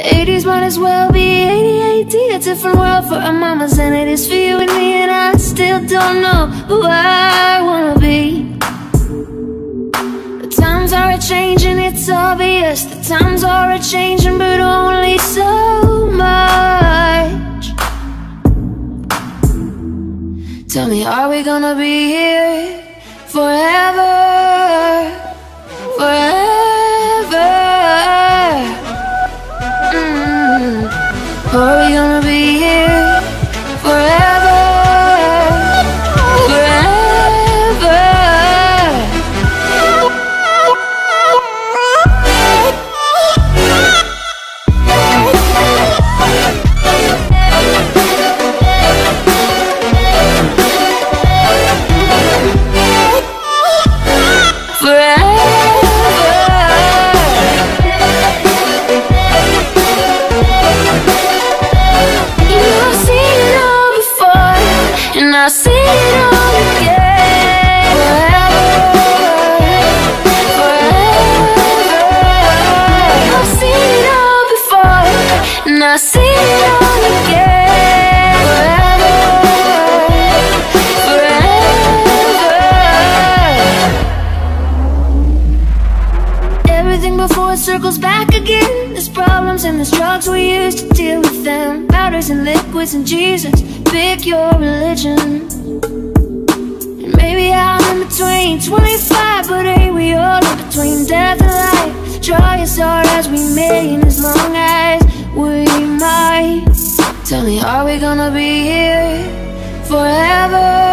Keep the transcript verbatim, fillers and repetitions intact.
eighties might as well be eighty-eight. A different world for our mamas and it is for you and me. And I still don't know who I wanna be. The times are a-changing, it's obvious. The times are a-changing, but only so much. Tell me, are we gonna be here forever? Forever. Mm-hmm. Are we gonna be here forever? Forever. I see it all again. Forever, forever. I've seen it all before, and I see it all again. Forever, forever. Everything before it circles back again. There's problems and there's drugs we used to deal with them. Powders and liquids and Jesus. Pick your religion. And maybe I'm in between twenty-five, but hey, we all in between death and life. Draw your sword as we may, and as long as we might. Tell me, are we gonna be here forever?